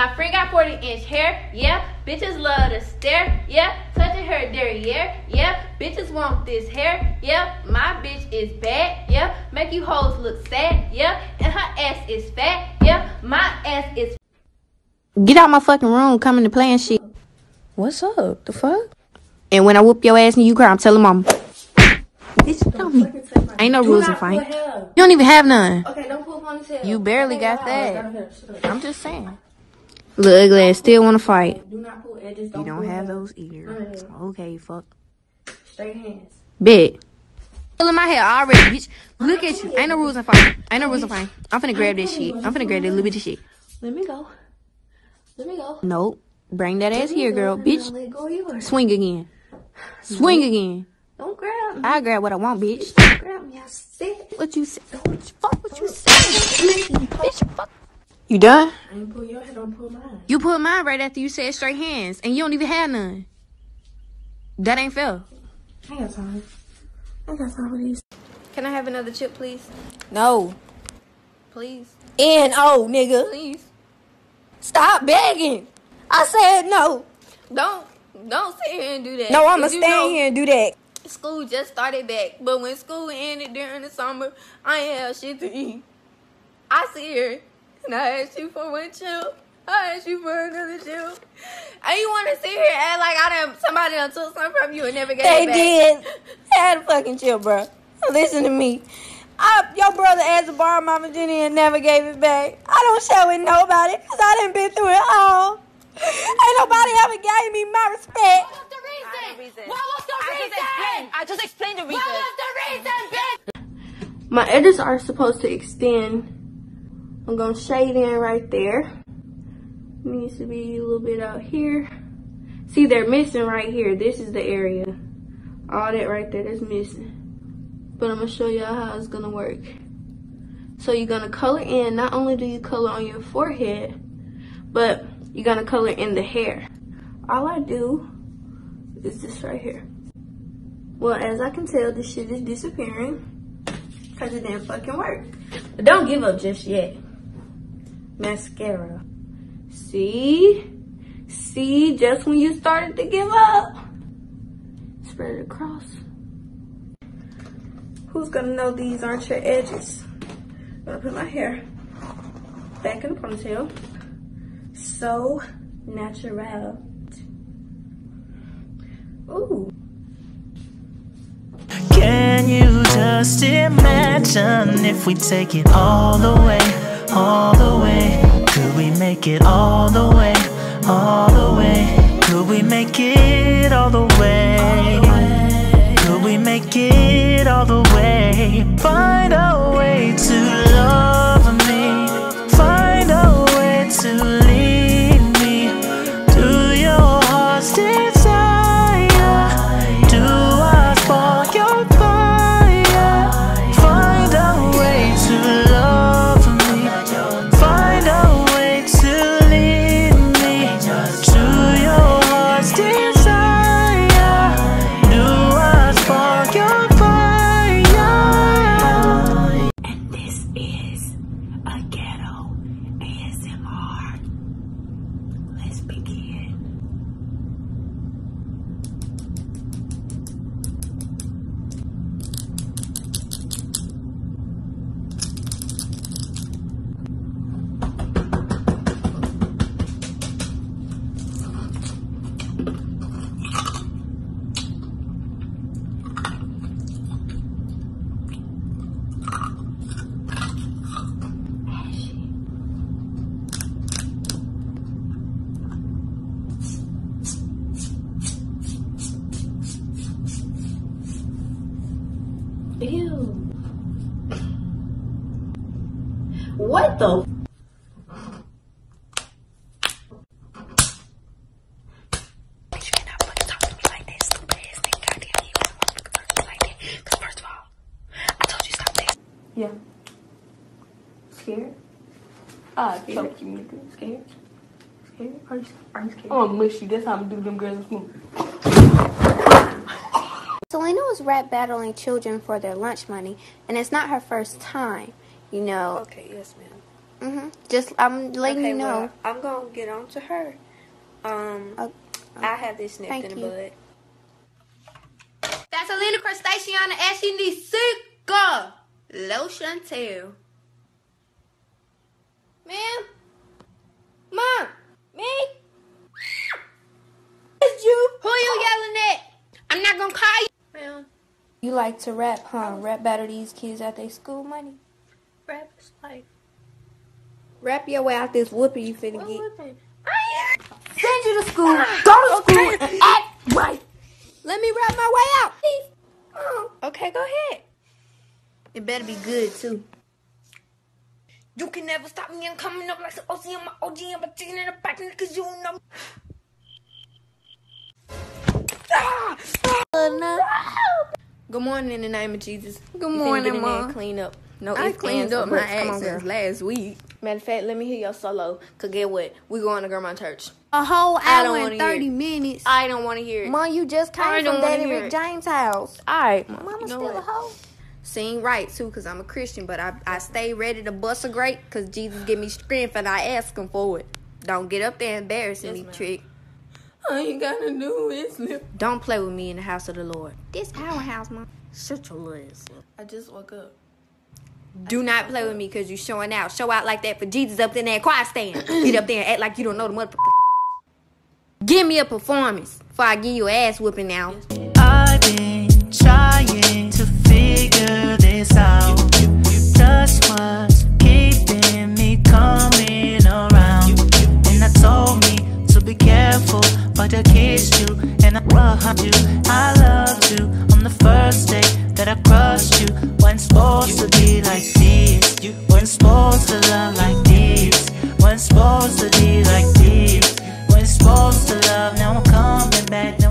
My friend got 40-inch hair, yeah. Bitches love to stare, yeah. Touching her derriere, yeah. Bitches want this hair, yeah. My bitch is bad, yeah. Make you hoes look sad, yeah. And her ass is fat, yeah. My ass is. Get out my fucking room, coming to play and shit. What's up? The fuck? And when I whoop your ass and you cry, I'm telling mama. Bitch, don't me. Ain't no rules in fight. You don't even have none. Okay, don't pull ponytail. You barely got that. I'm just saying. Little ugly ass still want to fight. Do not pull edges. You don't have those either. Okay, fuck. Straight hands. Bitch. Pulling my hair already, bitch. Look at you. Ain't no rules in fight. Ain't no rules in fight. I'm finna grab this shit. I'm finna grab this little bit of shit. Let me go. Let me go. Nope. Bring that ass here, girl, bitch. Let go yours. Swing again. Swing again. Don't grab me. I grab what I want, bitch. Don't grab me. I said what you said. Fuck what you said. Bitch, fuck. You done? I ain't pull your head, don't pull mine. You pulled mine right after you said straight hands, and you don't even have none. That ain't fair. I got time. I got time for these. Can I have another chip, please? No. Please. N-O, nigga. Please. Stop begging. I said no. Don't sit here and do that. No, I'ma stand here and do that. School just started back, but when school ended during the summer, I ain't have shit to eat. I sit here and I asked you for one chip. I asked you for another chip. And you want to sit here and act like somebody done took something from you and never got it back. They did. I had a fucking chip, bro. Listen to me. Your brother asked to borrow my virginity and never gave it back. I don't share with nobody because I done been through it all. Ain't nobody ever gave me my respect. What was the reason? I just explained the reason. What was the reason, bitch? My edges are supposed to extend. I'm gonna shade in right there. It needs to be a little bit out here. See, they're missing right here. This is the area. All that right there is missing. But I'm gonna show y'all how it's gonna work. So you're gonna color in. Not only do you color on your forehead, but you're gonna color in the hair. All I do is this right here. Well, as I can tell, this shit is disappearing because it didn't fucking work. But don't give up just yet. Mascara. See? See, just when you started to give up. Spread it across. Who's gonna know these aren't your edges? I'm gonna put my hair back in the ponytail. So natural. Ooh. Can you just imagine if we take it all the way, all the way? Could we make it all the way, all the way? Could we make it all the way? All the way. Could we make it all the way? Find a way to love me. Find a way to leave. What the? Bitch, you cannot fucking talk to me like that, stupid ass nigga. Goddamn, you don't want to talk to me like that. Because first of all, I told you stop that. Yeah. Scared? Scared. So cute, nigga. Scared? Scared? Are you scared? I'm gonna mush you. That's how I'm gonna do them girls with me. Selena was rap battling children for their lunch money, and it's not her first time. You know. Okay, yes, ma'am. Just I'm letting you know. Well, I'm gonna get on to her. I have this nipped in the bud. That's Alina Crustaceana Ashinisica Lo Chantel. Ma'am, Mom, me. It's you. Who you yelling at? I'm not gonna call you, ma'am. You like to rap, huh? Rap battle these kids out they school money. Rap is life. Rap your way out this whooping you finna get. Send you to school. Go to school. And act right. Let me rap my way out, please. Okay, go ahead. It better be good too. You can never stop me. I'm coming up like some OG and my OG and my chicken in the back because you don't know. Good morning in the name of Jesus. Good morning, Mom. Clean up. No, I cleaned up my accents last week. Matter of fact, let me hear your solo. Cause get what? We going to Grandma Church. A whole hour and 30 minutes. I don't want to hear it. Mom, you just came from Daddy Rick James' house. All right, Mom. Mama's still a hoe. Seem right too, cause I'm a Christian, but I stay ready to bust a grape, cause Jesus give me strength and I ask him for it. Don't get up there embarrassing me, trick. I ain't gotta do it. Don't play with me in the house of the Lord. This powerhouse, Mom. Shut your lips. I just woke up. Do not play with me, cause you showing out. Show out like that for Jesus up in that choir stand. Get up there and act like you don't know the motherfucker. Give me a performance before I give you an ass whooping now. I've been trying to figure this out. That's what's keeping me coming around. And I told me to be careful, but I kissed you and I loved you. I loved you on the first day that I crushed you. Weren't supposed to be like this. You weren't supposed to love like this. Weren't supposed to be like this. Weren't supposed to love. Now I'm coming back. Now